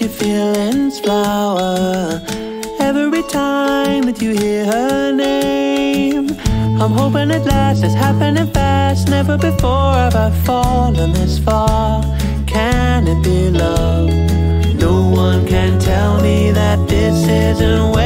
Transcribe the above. let your feelings flower every time that you hear her name. I'm hoping at last it's happening fast. Never before have I fallen this far. Can it be love? No one can tell me that this isn't